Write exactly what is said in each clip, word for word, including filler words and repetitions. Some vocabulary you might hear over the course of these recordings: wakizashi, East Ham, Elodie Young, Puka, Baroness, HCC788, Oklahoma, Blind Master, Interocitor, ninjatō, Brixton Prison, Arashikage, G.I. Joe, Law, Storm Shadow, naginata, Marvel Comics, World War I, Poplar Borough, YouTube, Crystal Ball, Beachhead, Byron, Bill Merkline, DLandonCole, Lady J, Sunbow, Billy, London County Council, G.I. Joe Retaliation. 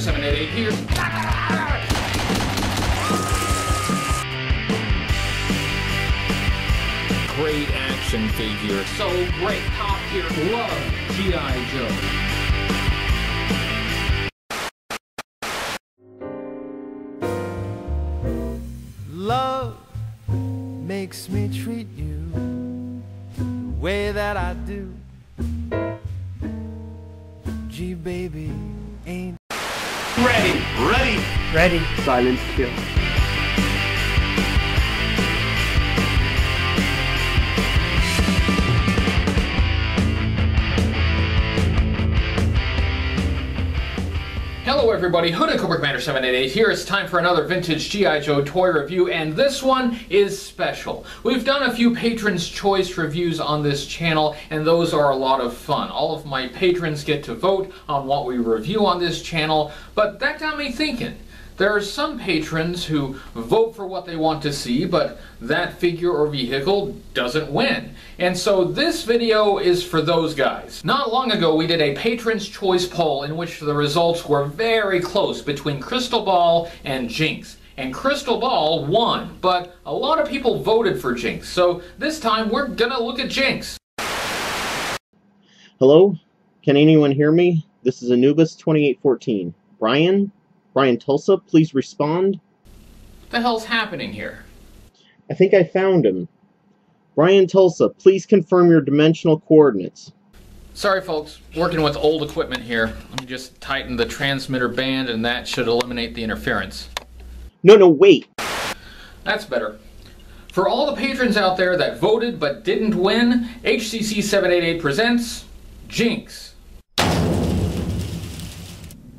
Master seven eight eight here. Great action figure. So great. Top tier. Love G I Joe. Makes me treat you the way that I do. Gee, baby, ain't ready, ready, ready. Silence kill. Hello everybody, Hooded Cobra Commander seven eight eight here. It's time for another vintage G I Joe toy review, and this one is special. We've done a few Patrons' Choice reviews on this channel, and those are a lot of fun. All of my patrons get to vote on what we review on this channel, but that got me thinking. There are some patrons who vote for what they want to see, but that figure or vehicle doesn't win. And so this video is for those guys. Not long ago, we did a Patron's Choice poll in which the results were very close between Crystal Ball and Jinx. And Crystal Ball won, but a lot of people voted for Jinx. So this time, we're gonna look at Jinx. Hello? Can anyone hear me? This is Anubis twenty-eight fourteen. Brian? Brian Tulsa, please respond. What the hell's happening here? I think I found him. Brian Tulsa, please confirm your dimensional coordinates. Sorry folks, working with old equipment here. Let me just tighten the transmitter band and that should eliminate the interference. No, no, wait. That's better. For all the patrons out there that voted but didn't win, H C C seven eight eight presents Jinx.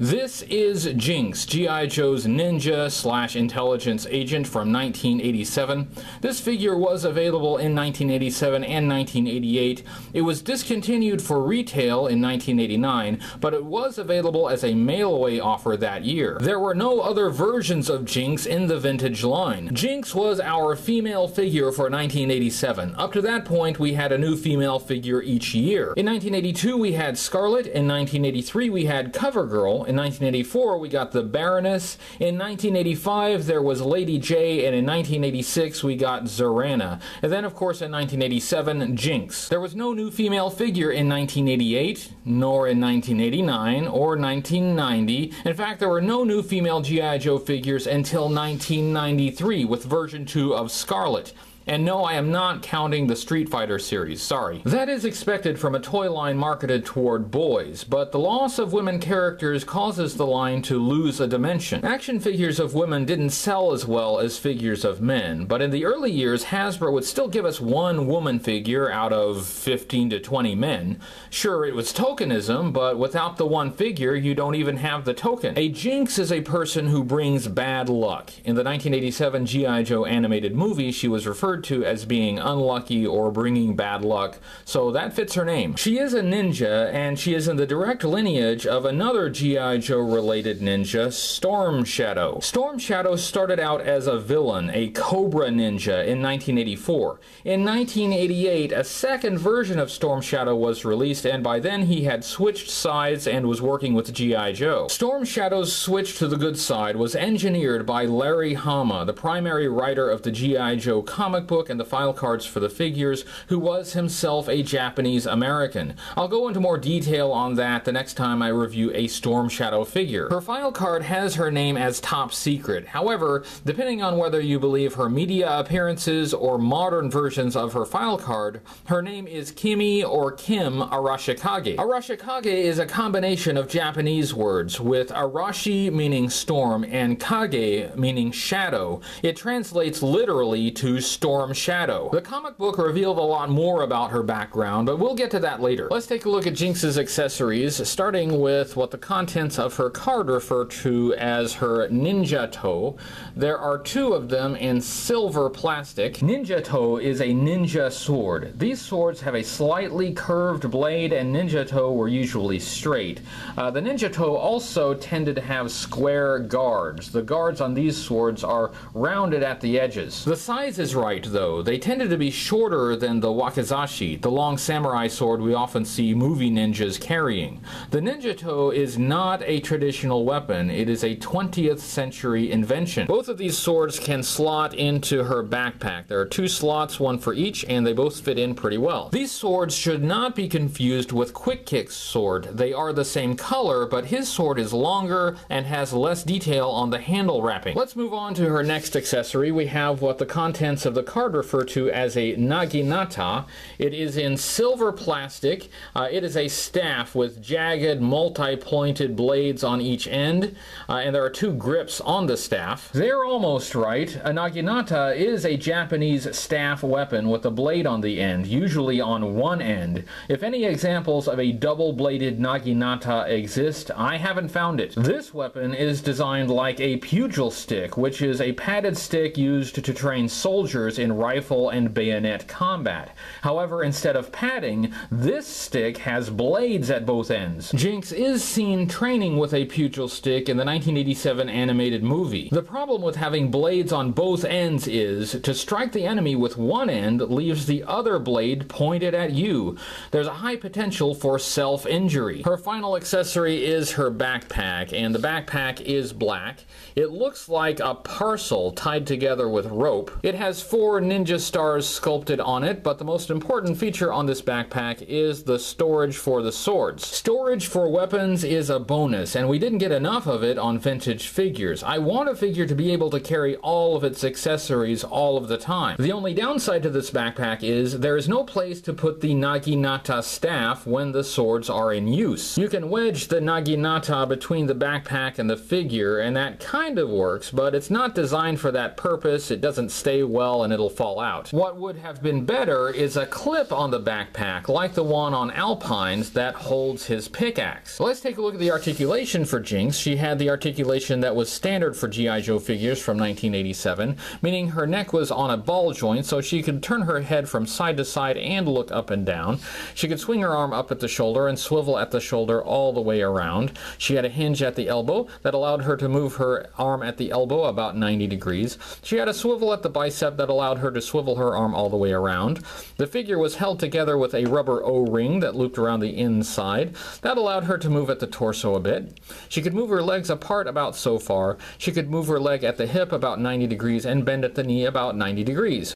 This is Jinx, G I Joe's ninja slash intelligence agent from nineteen eighty-seven. This figure was available in nineteen eighty-seven and nineteen eighty-eight. It was discontinued for retail in nineteen eighty-nine, but it was available as a mail-away offer that year. There were no other versions of Jinx in the vintage line. Jinx was our female figure for nineteen eighty-seven. Up to that point, we had a new female figure each year. In nineteen eighty-two, we had Scarlett. In nineteen eighty-three, we had Cover Girl. In nineteen eighty-four, we got the Baroness. In nineteen eighty-five, there was Lady J, and in nineteen eighty-six, we got Zarana. And then, of course, in nineteen eighty-seven, Jinx. There was no new female figure in nineteen eighty-eight, nor in nineteen eighty-nine, or nineteen ninety. In fact, there were no new female G I Joe figures until nineteen ninety-three, with version two of Scarlet. And no, I am not counting the Street Fighter series, sorry. That is expected from a toy line marketed toward boys, but the loss of women characters causes the line to lose a dimension. Action figures of women didn't sell as well as figures of men, but in the early years, Hasbro would still give us one woman figure out of fifteen to twenty men. Sure, it was tokenism, but without the one figure, you don't even have the token. A Jinx is a person who brings bad luck. In the nineteen eighty-seven G I Joe animated movie, she was referred to as being unlucky or bringing bad luck, so that fits her name. She is a ninja, and she is in the direct lineage of another G I Joe related ninja, Storm Shadow. Storm Shadow started out as a villain, a Cobra ninja, in nineteen eighty-four. In nineteen eighty-eight, a second version of Storm Shadow was released, and by then he had switched sides and was working with G I Joe. Storm Shadow's switch to the good side was engineered by Larry Hama, the primary writer of the G I Joe comic book and the file cards for the figures, who was himself a Japanese American. I'll go into more detail on that the next time I review a Storm Shadow figure. Her file card has her name as Top Secret. However, depending on whether you believe her media appearances or modern versions of her file card, her name is Kimi or Kim Arashikage. Arashikage is a combination of Japanese words, with Arashi meaning storm and Kage meaning shadow. It translates literally to storm. Storm Shadow. The comic book revealed a lot more about her background, but we'll get to that later. Let's take a look at Jinx's accessories, starting with what the contents of her card refer to as her ninjatō. There are two of them in silver plastic. Ninjatō is a ninja sword. These swords have a slightly curved blade, and ninjatō were usually straight. Uh, the ninjatō also tended to have square guards. The guards on these swords are rounded at the edges. The size is right. right, though. They tended to be shorter than the wakizashi, the long samurai sword we often see movie ninjas carrying. The ninjatō is not a traditional weapon. It is a twentieth century invention. Both of these swords can slot into her backpack. There are two slots, one for each, and they both fit in pretty well. These swords should not be confused with Quick Kick's sword. They are the same color, but his sword is longer and has less detail on the handle wrapping. Let's move on to her next accessory. We have what the contents of the card refer to as a naginata. It is in silver plastic. Uh, it is a staff with jagged, multi-pointed blades on each end, uh, and there are two grips on the staff. They're almost right. A naginata is a Japanese staff weapon with a blade on the end, usually on one end. If any examples of a double-bladed naginata exist, I haven't found it. This weapon is designed like a pugil stick, which is a padded stick used to train soldiers in rifle and bayonet combat. However, instead of padding, this stick has blades at both ends. Jinx is seen training with a pugil stick in the nineteen eighty-seven animated movie. The problem with having blades on both ends is to strike the enemy with one end leaves the other blade pointed at you. There's a high potential for self-injury. Her final accessory is her backpack, and the backpack is black. It looks like a parcel tied together with rope. It has four ninja stars sculpted on it, but the most important feature on this backpack is the storage for the swords. Storage for weapons is a bonus, and we didn't get enough of it on vintage figures. I want a figure to be able to carry all of its accessories all of the time. The only downside to this backpack is there is no place to put the naginata staff when the swords are in use. You can wedge the naginata between the backpack and the figure, and that kind of works, but it's not designed for that purpose. It doesn't stay well and it'll fall out. What would have been better is a clip on the backpack, like the one on Alpine's, that holds his pickaxe. Let's take a look at the articulation for Jinx. She had the articulation that was standard for G I Joe figures from nineteen eighty-seven, meaning her neck was on a ball joint, so she could turn her head from side to side and look up and down. She could swing her arm up at the shoulder and swivel at the shoulder all the way around. She had a hinge at the elbow that allowed her to move her arm at the elbow about ninety degrees. She had a swivel at the bicep that allowed her to swivel her arm all the way around. The figure was held together with a rubber O-ring that looped around the inside. That allowed her to move at the torso a bit. She could move her legs apart about so far. She could move her leg at the hip about ninety degrees and bend at the knee about ninety degrees.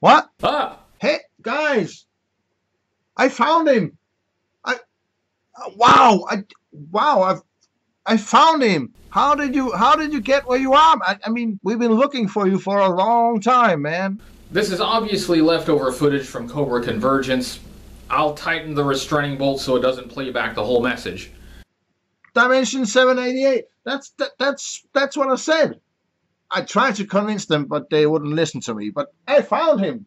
What? Ah. Hey, guys! I found him! I... Uh, wow! I... Wow, I've... I found him! How did you... How did you get where you are? I, I mean, we've been looking for you for a long time, man. This is obviously leftover footage from Cobra Convergence. I'll tighten the restraining bolt so it doesn't play back the whole message. Dimension seven eighty-eight! That's... That, that's... That's what I said! I tried to convince them, but they wouldn't listen to me, but I found him!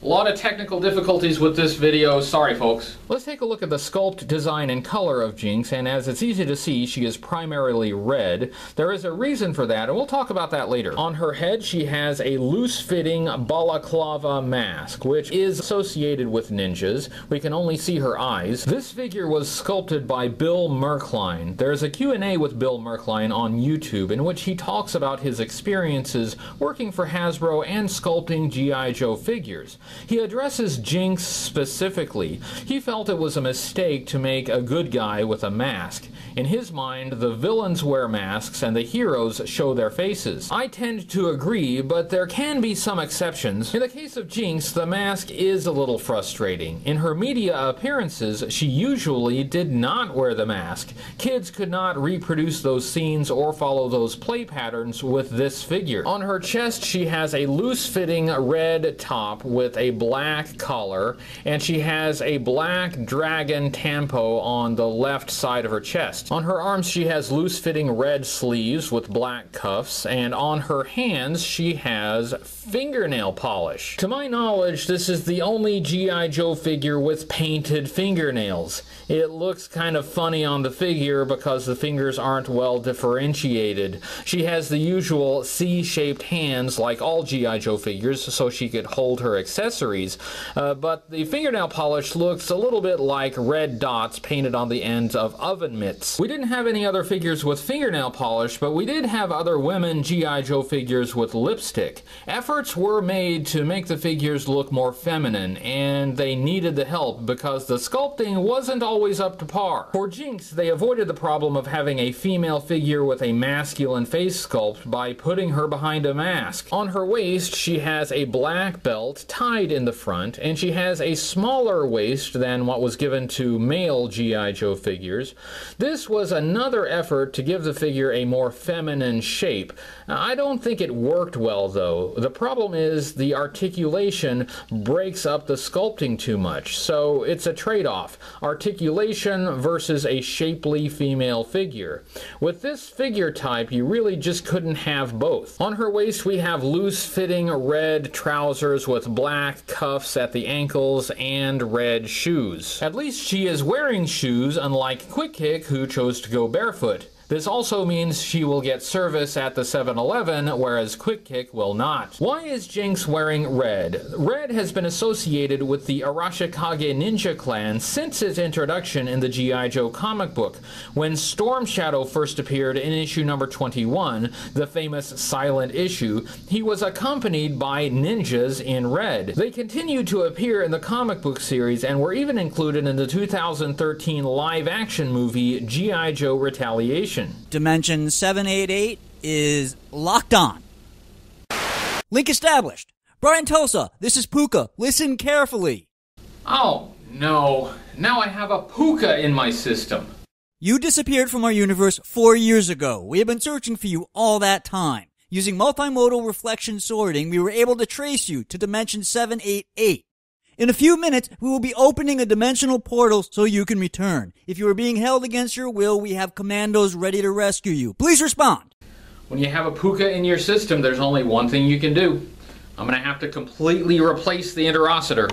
A lot of technical difficulties with this video. Sorry, folks. Let's take a look at the sculpt, design, and color of Jinx, and as it's easy to see, she is primarily red. There is a reason for that, and we'll talk about that later. On her head, she has a loose-fitting balaclava mask, which is associated with ninjas. We can only see her eyes. This figure was sculpted by Bill Merkline. There's a Q and A with Bill Merkline on YouTube, in which he talks about his experiences working for Hasbro and sculpting G I Joe figures. He addresses Jinx specifically. He felt it was a mistake to make a good guy with a mask. In his mind, the villains wear masks and the heroes show their faces. I tend to agree, but there can be some exceptions. In the case of Jinx, the mask is a little frustrating. In her media appearances, she usually did not wear the mask. Kids could not reproduce those scenes or follow those play patterns with this figure. On her chest, she has a loose-fitting red top with a black collar, and she has a black dragon tampo on the left side of her chest. On her arms, she has loose-fitting red sleeves with black cuffs, and on her hands, she has fingernail polish. To my knowledge, this is the only G I. Joe figure with painted fingernails. It looks kind of funny on the figure because the fingers aren't well differentiated. She has the usual C-shaped hands like all G I. Joe figures, so she could hold her accessories, uh, but the fingernail polish looks a little bit like red dots painted on the ends of oven mitts. We didn't have any other figures with fingernail polish, but we did have other women G I. Joe figures with lipstick. Efforts were made to make the figures look more feminine, and they needed the help because the sculpting wasn't always up to par. For Jinx, they avoided the problem of having a female figure with a masculine face sculpt by putting her behind a mask. On her waist, she has a black belt tied in the front, and she has a smaller waist than what was given to male G I. Joe figures. This was another effort to give the figure a more feminine shape. I don't think it worked well, though. The problem is the articulation breaks up the sculpting too much, so it's a trade-off. Articulation versus a shapely female figure. With this figure type, you really just couldn't have both. On her waist, we have loose-fitting red trousers with black cuffs at the ankles and red shoes. At least she is wearing shoes, unlike Quick Kick, who chose to go barefoot. This also means she will get service at the seven eleven, whereas Quick Kick will not. Why is Jinx wearing red? Red has been associated with the Arashikage ninja clan since its introduction in the G I. Joe comic book. When Storm Shadow first appeared in issue number twenty-one, the famous silent issue, he was accompanied by ninjas in red. They continued to appear in the comic book series and were even included in the two thousand thirteen live-action movie G I. Joe Retaliation. Dimension seven eighty-eight is locked on. Link established. Brian Tulsa, this is Puka. Listen carefully. Oh, no. Now I have a Puka in my system. You disappeared from our universe four years ago. We have been searching for you all that time. Using multimodal reflection sorting, we were able to trace you to Dimension seven eighty-eight. In a few minutes, we will be opening a dimensional portal so you can return. If you are being held against your will, we have commandos ready to rescue you. Please respond. When you have a Puka in your system, there's only one thing you can do. I'm going to have to completely replace the Interocitor.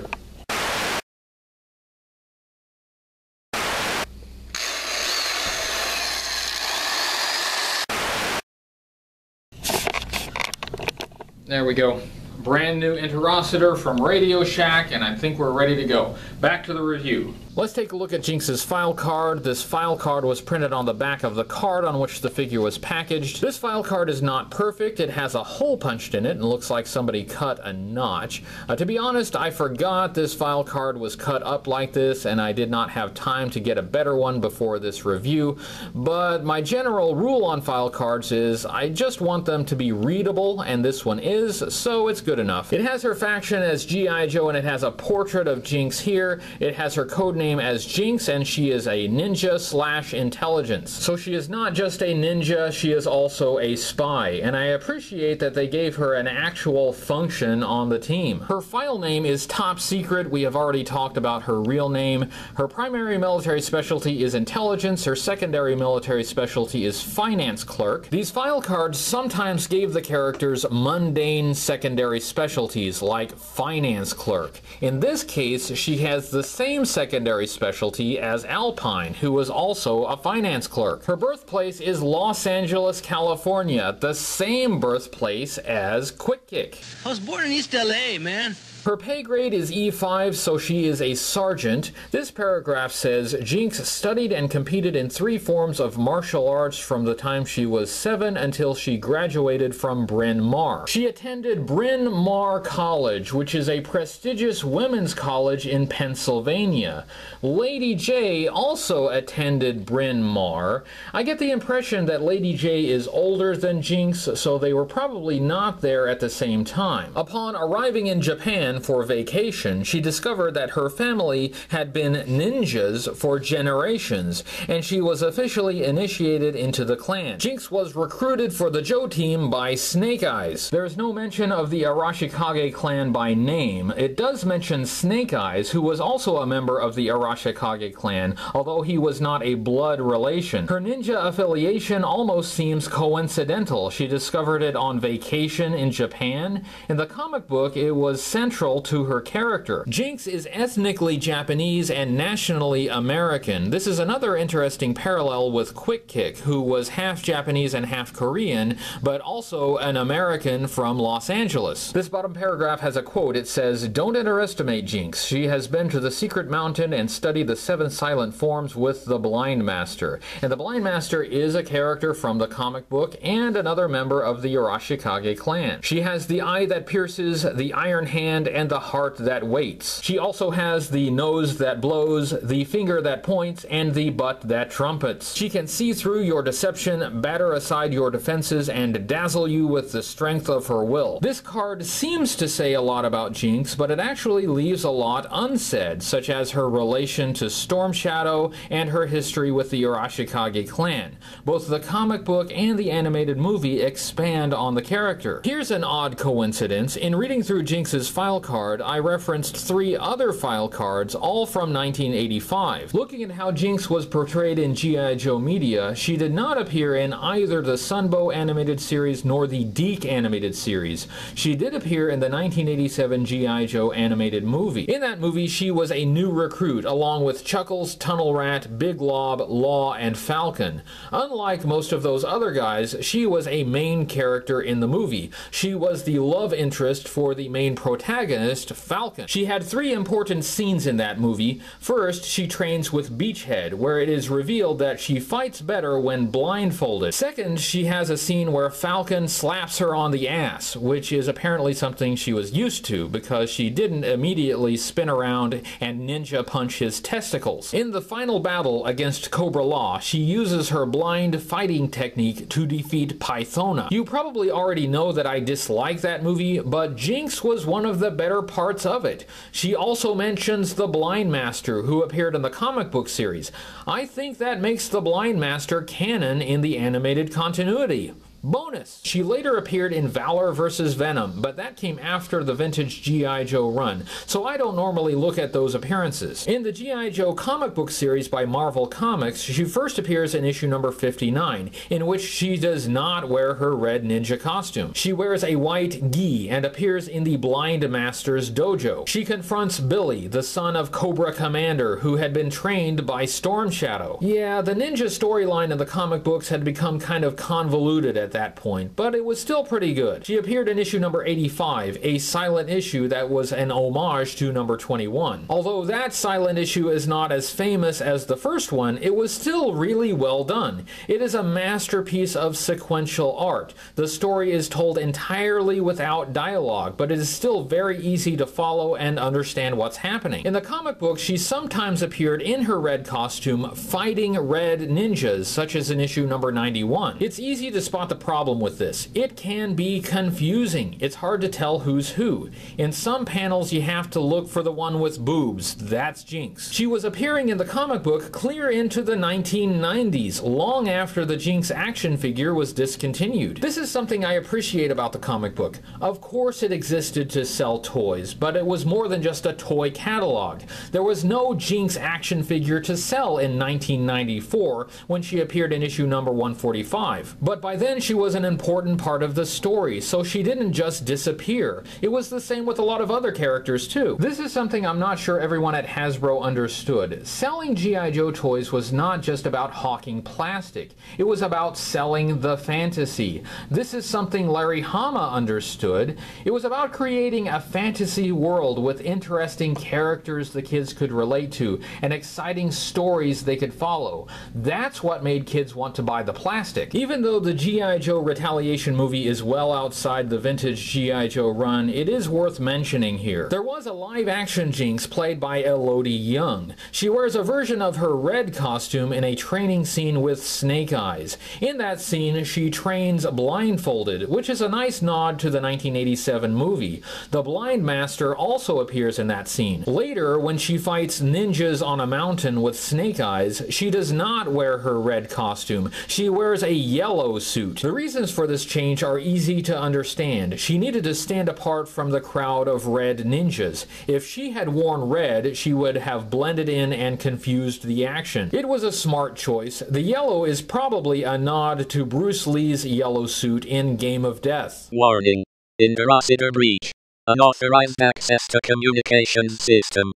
There we go. Brand new Interocitor from Radio Shack, and I think we're ready to go. Back to the review. Let's take a look at Jinx's file card. This file card was printed on the back of the card on which the figure was packaged. This file card is not perfect. It has a hole punched in it and looks like somebody cut a notch. Uh, to be honest, I forgot this file card was cut up like this, and I did not have time to get a better one before this review. But my general rule on file cards is I just want them to be readable, and this one is, so it's good enough. It has her faction as G I. Joe, and it has a portrait of Jinx here. It has her code name as Jinx, and she is a ninja slash intelligence. So she is not just a ninja, she is also a spy, and I appreciate that they gave her an actual function on the team. Her file name is Top Secret. We have already talked about her real name. Her primary military specialty is intelligence. Her secondary military specialty is finance clerk. These file cards sometimes gave the characters mundane secondary specialties like finance clerk. In this case, she has the same secondary specialty as Alpine, who was also a finance clerk. Her birthplace is Los Angeles, California, the same birthplace as Quick Kick. I was born in East L A, man. Her pay grade is E five, so she is a sergeant. This paragraph says, Jinx studied and competed in three forms of martial arts from the time she was seven until she graduated from Bryn Mawr. She attended Bryn Mawr College, which is a prestigious women's college in Pennsylvania. Lady J also attended Bryn Mawr. I get the impression that Lady J is older than Jinx, so they were probably not there at the same time. Upon arriving in Japan, Japan for vacation, she discovered that her family had been ninjas for generations, and she was officially initiated into the clan. Jinx was recruited for the Joe team by Snake Eyes. There is no mention of the Arashikage clan by name. It does mention Snake Eyes, who was also a member of the Arashikage clan, although he was not a blood relation. Her ninja affiliation almost seems coincidental. She discovered it on vacation in Japan. In the comic book, it was central to her character. Jinx is ethnically Japanese and nationally American. This is another interesting parallel with Quick Kick, who was half Japanese and half Korean, but also an American from Los Angeles. This bottom paragraph has a quote. It says, "Don't underestimate Jinx. She has been to the Secret Mountain and studied the seven silent forms with the Blind Master." And the Blind Master is a character from the comic book and another member of the Arashikage clan. She has the eye that pierces, the iron hand, and the heart that waits. She also has the nose that blows, the finger that points, and the butt that trumpets. She can see through your deception, batter aside your defenses, and dazzle you with the strength of her will. This card seems to say a lot about Jinx, but it actually leaves a lot unsaid, such as her relation to Storm Shadow and her history with the Arashikage clan. Both the comic book and the animated movie expand on the character. Here's an odd coincidence. In reading through Jinx's file card, I referenced three other file cards, all from nineteen eighty-five. Looking at how Jinx was portrayed in G I Joe media, she did not appear in either the Sunbow animated series nor the Deke animated series. She did appear in the nineteen eighty-seven G I Joe animated movie. In that movie, she was a new recruit, along with Chuckles, Tunnel Rat, Big Lob, Law, and Falcon. Unlike most of those other guys, she was a main character in the movie. She was the love interest for the main protagonist, Falcon. She had three important scenes in that movie. First, she trains with Beachhead, where it is revealed that she fights better when blindfolded. Second, she has a scene where Falcon slaps her on the ass, which is apparently something she was used to because she didn't immediately spin around and ninja punch his testicles. In the final battle against Cobra Law, she uses her blind fighting technique to defeat Pythona. You probably already know that I dislike that movie, but Jinx was one of the better parts of it. She also mentions the Blind Master, who appeared in the comic book series. I think that makes the Blind Master canon in the animated continuity. Bonus! She later appeared in Valor versus. Venom, but that came after the vintage G I Joe run, so I don't normally look at those appearances. In the G I Joe comic book series by Marvel Comics, she first appears in issue number fifty-nine, in which she does not wear her red ninja costume. She wears a white gi and appears in the Blind Master's dojo. She confronts Billy, the son of Cobra Commander, who had been trained by Storm Shadow. Yeah, the ninja storyline in the comic books had become kind of convoluted at that point, but it was still pretty good. She appeared in issue number eighty-five, a silent issue that was an homage to number twenty-one. Although that silent issue is not as famous as the first one, it was still really well done. It is a masterpiece of sequential art. The story is told entirely without dialogue, but it is still very easy to follow and understand what's happening. In the comic book, she sometimes appeared in her red costume fighting red ninjas, such as in issue number ninety-one. It's easy to spot the problem with this. It can be confusing. It's hard to tell who's who. In some panels, you have to look for the one with boobs. That's Jinx. She was appearing in the comic book clear into the nineteen nineties, long after the Jinx action figure was discontinued. This is something I appreciate about the comic book. Of course it existed to sell toys, but it was more than just a toy catalog. There was no Jinx action figure to sell in nineteen ninety-four when she appeared in issue number one forty-five. But by then she was an important part of the story, so she didn't just disappear. It was the same with a lot of other characters too. This is something I'm not sure everyone at Hasbro understood. Selling G I Joe toys was not just about hawking plastic. It was about selling the fantasy. This is something Larry Hama understood. It was about creating a fantasy world with interesting characters the kids could relate to and exciting stories they could follow. That's what made kids want to buy the plastic. Even though the G I G I. Joe Retaliation movie is well outside the vintage G I. Joe run, it is worth mentioning here. There was a live-action Jinx played by Elodie Young. She wears a version of her red costume in a training scene with Snake Eyes. In that scene, she trains blindfolded, which is a nice nod to the nineteen eighty-seven movie. The Blind Master also appears in that scene. Later, when she fights ninjas on a mountain with Snake Eyes, she does not wear her red costume. She wears a yellow suit. The reasons for this change are easy to understand. She needed to stand apart from the crowd of red ninjas. If she had worn red, she would have blended in and confused the action. It was a smart choice. The yellow is probably a nod to Bruce Lee's yellow suit in Game of Death. Warning. Interocitor breach. Unauthorized access to communications system.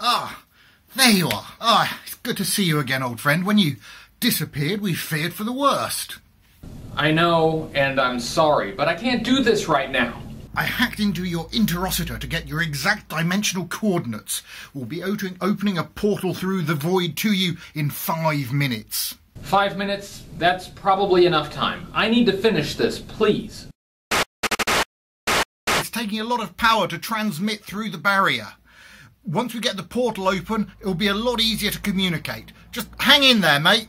Ah, there you are. Ah, it's good to see you again, old friend. When you disappeared, we feared for the worst. I know, and I'm sorry, but I can't do this right now. I hacked into your Interocitor to get your exact dimensional coordinates. We'll be opening a portal through the void to you in five minutes. Five minutes? That's probably enough time. I need to finish this, please. It's taking a lot of power to transmit through the barrier. Once we get the portal open, it'll be a lot easier to communicate. Just hang in there, mate.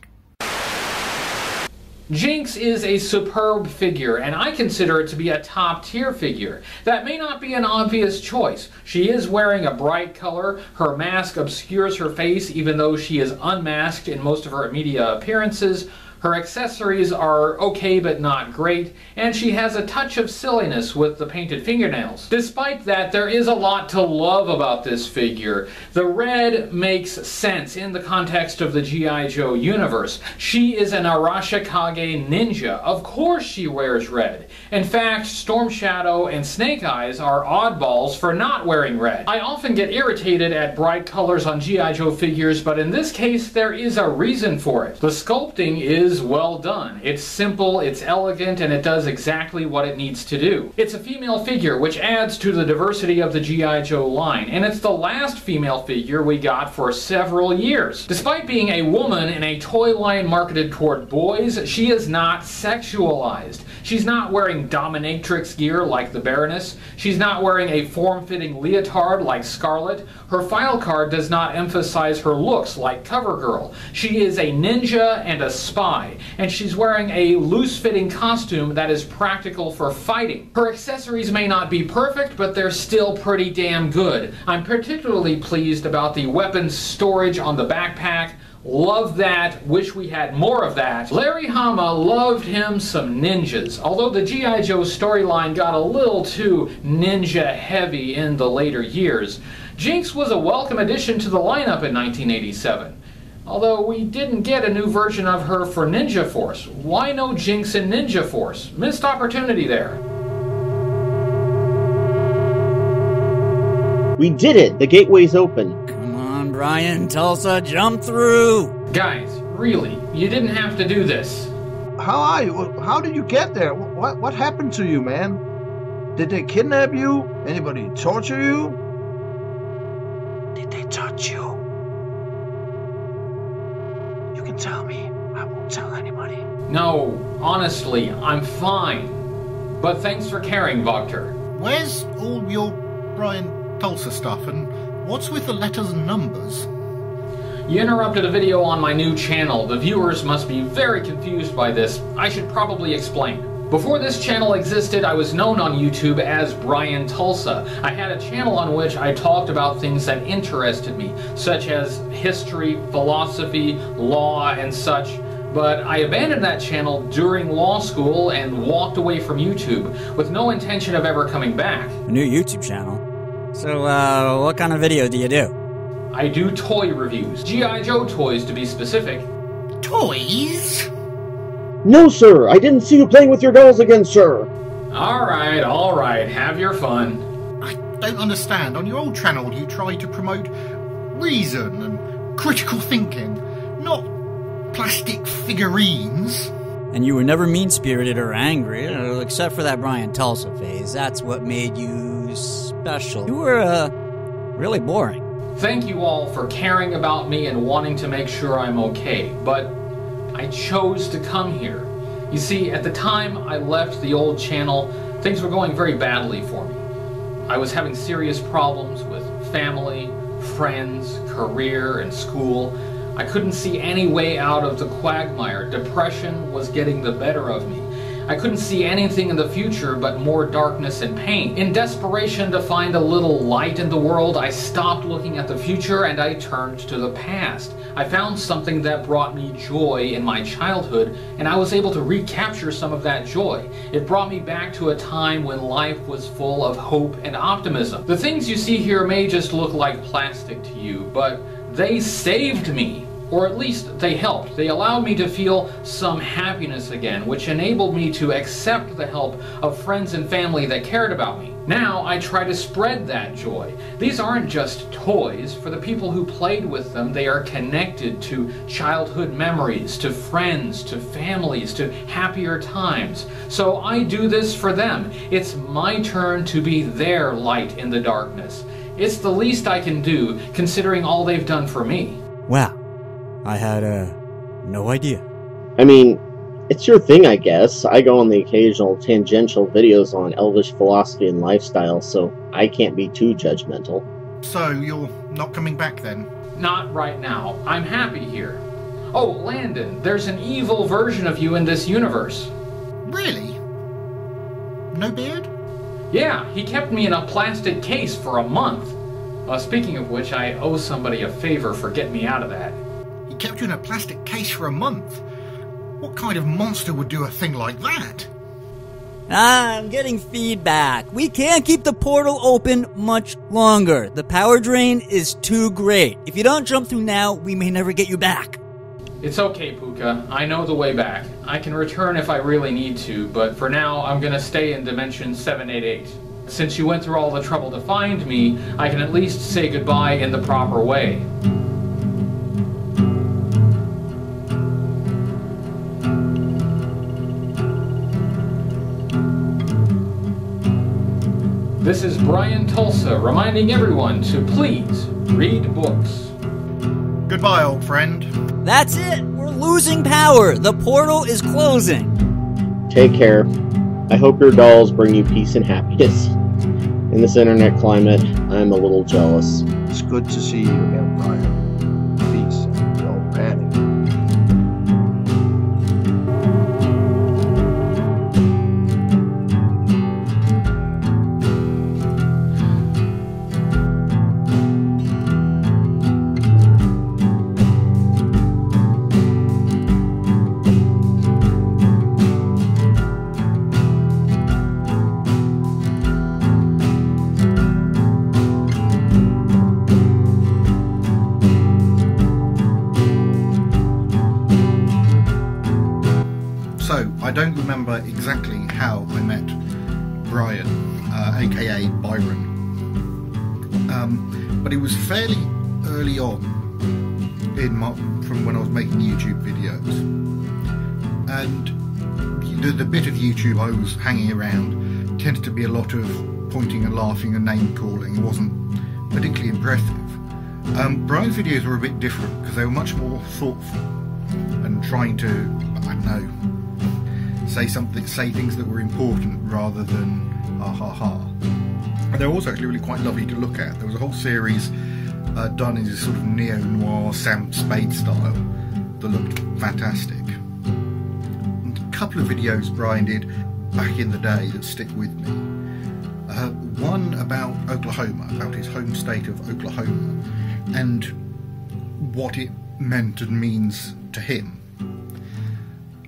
Jinx is a superb figure, and I consider it to be a top-tier figure. That may not be an obvious choice. She is wearing a bright color, her mask obscures her face even though she is unmasked in most of her media appearances, her accessories are okay but not great, and she has a touch of silliness with the painted fingernails. Despite that, there is a lot to love about this figure. The red makes sense in the context of the G I. Joe universe. She is an Arashikage ninja. Of course she wears red. In fact, Storm Shadow and Snake Eyes are oddballs for not wearing red. I often get irritated at bright colors on G I. Joe figures, but in this case there is a reason for it. The sculpting is well done. It's simple, it's elegant, and it does exactly what it needs to do. It's a female figure, which adds to the diversity of the G I. Joe line, and it's the last female figure we got for several years. Despite being a woman in a toy line marketed toward boys, she is not sexualized. She's not wearing dominatrix gear like the Baroness. She's not wearing a form-fitting leotard like Scarlett. Her file card does not emphasize her looks like Cover Girl. She is a ninja and a spy, and she's wearing a loose-fitting costume that is practical for fighting. Her accessories may not be perfect, but they're still pretty damn good. I'm particularly pleased about the weapons storage on the backpack. Love that. Wish we had more of that. Larry Hama loved him some ninjas, although the G I. Joe storyline got a little too ninja-heavy in the later years. Jinx was a welcome addition to the lineup in nineteen eighty-seven. Although we didn't get a new version of her for Ninja Force. Why no Jinx in Ninja Force? Missed opportunity there. We did it! The gateway's open. Come on, Brian Tulsa, jump through! Guys, really, you didn't have to do this. How are you? How did you get there? What, what happened to you, man? Did they kidnap you? Anybody torture you? Did they touch you? Tell me. I won't tell anybody. No, honestly, I'm fine. But thanks for caring, Doctor. Where's all your Brian Tulsa stuff, and what's with the letters and numbers? You interrupted a video on my new channel. The viewers must be very confused by this. I should probably explain. Before this channel existed, I was known on YouTube as Brian Tulsa. I had a channel on which I talked about things that interested me, such as history, philosophy, law, and such. But I abandoned that channel during law school and walked away from YouTube, with no intention of ever coming back. A new YouTube channel? So, uh, what kind of video do you do? I do toy reviews. G I. Joe toys, to be specific. Toys? No, sir! I didn't see you playing with your dolls again, sir! Alright, alright. Have your fun. I don't understand. On your old channel, you try to promote reason and critical thinking, not plastic figurines. And you were never mean-spirited or angry, except for that Brian Tulsa phase. That's what made you special. You were, uh, really boring. Thank you all for caring about me and wanting to make sure I'm okay, but I chose to come here. You see, at the time I left the old channel, things were going very badly for me. I was having serious problems with family, friends, career, and school. I couldn't see any way out of the quagmire. Depression was getting the better of me. I couldn't see anything in the future but more darkness and pain. In desperation to find a little light in the world, I stopped looking at the future and I turned to the past. I found something that brought me joy in my childhood, and I was able to recapture some of that joy. It brought me back to a time when life was full of hope and optimism. The things you see here may just look like plastic to you, but they saved me. Or at least they helped. They allowed me to feel some happiness again, which enabled me to accept the help of friends and family that cared about me. Now I try to spread that joy. These aren't just toys. For the people who played with them, they are connected to childhood memories, to friends, to families, to happier times. So I do this for them. It's my turn to be their light in the darkness. It's the least I can do, considering all they've done for me. Wow. I had, uh, no idea. I mean, it's your thing, I guess. I go on the occasional tangential videos on elvish philosophy and lifestyle, so I can't be too judgmental. So, you're not coming back, then? Not right now. I'm happy here. Oh, Landon, there's an evil version of you in this universe. Really? No beard? Yeah, he kept me in a plastic case for a month. Uh, speaking of which, I owe somebody a favor for getting me out of that. He kept you in a plastic case for a month. What kind of monster would do a thing like that? I'm getting feedback. We can't keep the portal open much longer. The power drain is too great. If you don't jump through now, we may never get you back. It's okay, Puka. I know the way back. I can return if I really need to, but for now, I'm going to stay in Dimension seven eighty-eight. Since you went through all the trouble to find me, I can at least say goodbye in the proper way. This is Brian Tulsa reminding everyone to please read books. Goodbye, old friend. That's it. We're losing power. The portal is closing. Take care. I hope your dolls bring you peace and happiness. In this internet climate, I'm a little jealous. It's good to see you, Empire. Peace. No panic. Exactly how I met Brian, uh, aka Byron, um, but it was fairly early on in my, from when I was making YouTube videos, and the, the bit of YouTube I was hanging around tended to be a lot of pointing and laughing and name calling. It wasn't particularly impressive. Um, Brian's videos were a bit different because they were much more thoughtful and trying to, I don't know, say something, say things that were important rather than ah ha ha. And they're also actually really quite lovely to look at. There was a whole series uh, done in this sort of neo-noir Sam Spade style that looked fantastic. And a couple of videos Brian did back in the day that stick with me. Uh, one about Oklahoma, about his home state of Oklahoma, and what it meant and means to him.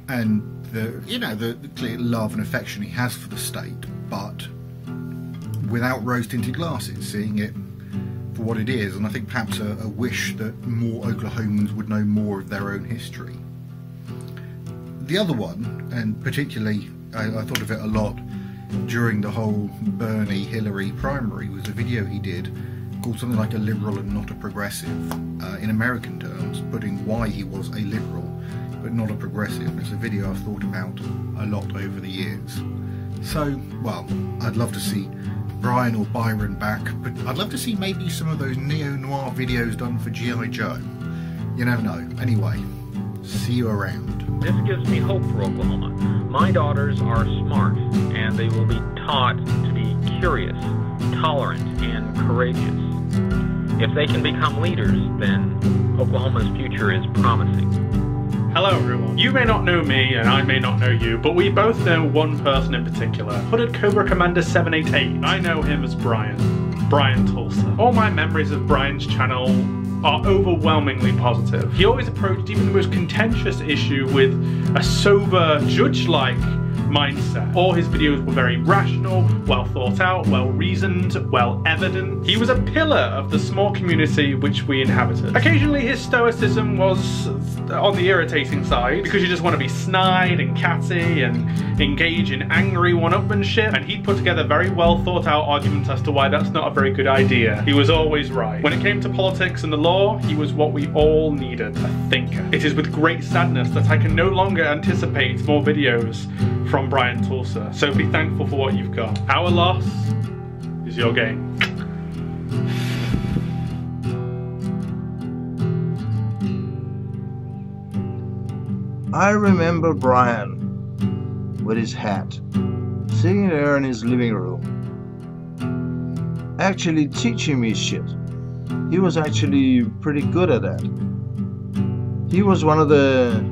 And The, you know, the, the clear love and affection he has for the state, but without rose-tinted glasses, seeing it for what it is, and I think perhaps a, a wish that more Oklahomans would know more of their own history. The other one, and particularly I, I thought of it a lot during the whole Bernie-Hillary primary, was a video he did called something like A Liberal and Not a Progressive, uh, in American terms, putting why he was a liberal but not a progressive. It's a video I've thought about a lot over the years. So, well, I'd love to see Brian or Byron back, but I'd love to see maybe some of those neo-noir videos done for G I Joe. You never know. Anyway, See you around. This gives me hope for Oklahoma. My daughters are smart, and they will be taught to be curious, tolerant, and courageous. If they can become leaders, then Oklahoma's future is promising. Hello everyone. You may not know me, and I may not know you, but we both know one person in particular. Hooded Cobra Commander seven eight eight. I know him as Brian. Brian Tulsa. All my memories of Brian's channel are overwhelmingly positive. He always approached even the most contentious issue with a sober, judge-like mindset. All his videos were very rational, well thought out, well reasoned, well evident. He was a pillar of the small community which we inhabited. Occasionally his stoicism was on the irritating side, because you just want to be snide and catty and engage in angry one-upmanship, and he put together very well thought out arguments as to why that's not a very good idea. He was always right. When it came to politics and the law, he was what we all needed, a thinker. It is with great sadness that I can no longer anticipate more videos from Brian Tulsa, so be thankful for what you've got. Our loss is your gain. I remember Brian, with his hat, sitting there in his living room, actually teaching me shit. He was actually pretty good at that. He was one of the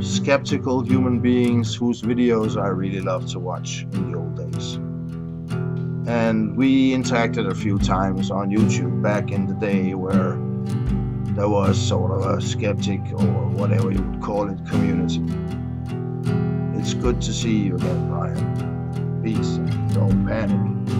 skeptical human beings whose videos I really loved to watch in the old days. And we interacted a few times on YouTube back in the day where there was sort of a skeptic, or whatever you would call it, community. It's good to see you again, Brian. Peace, and don't panic.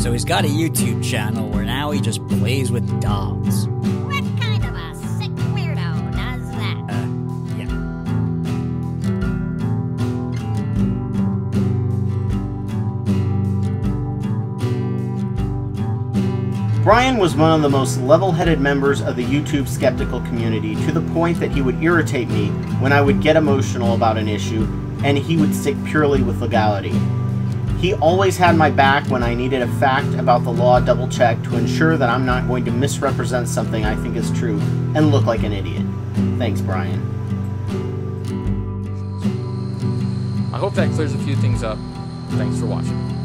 So he's got a YouTube channel where now he just plays with dolls. What kind of a sick weirdo does that? Uh, yeah. Brian was one of the most level-headed members of the YouTube skeptical community, to the point that he would irritate me when I would get emotional about an issue, and he would stick purely with legality. He always had my back when I needed a fact about the law double-checked to ensure that I'm not going to misrepresent something I think is true and look like an idiot. Thanks, Brian. I hope that clears a few things up. Thanks for watching.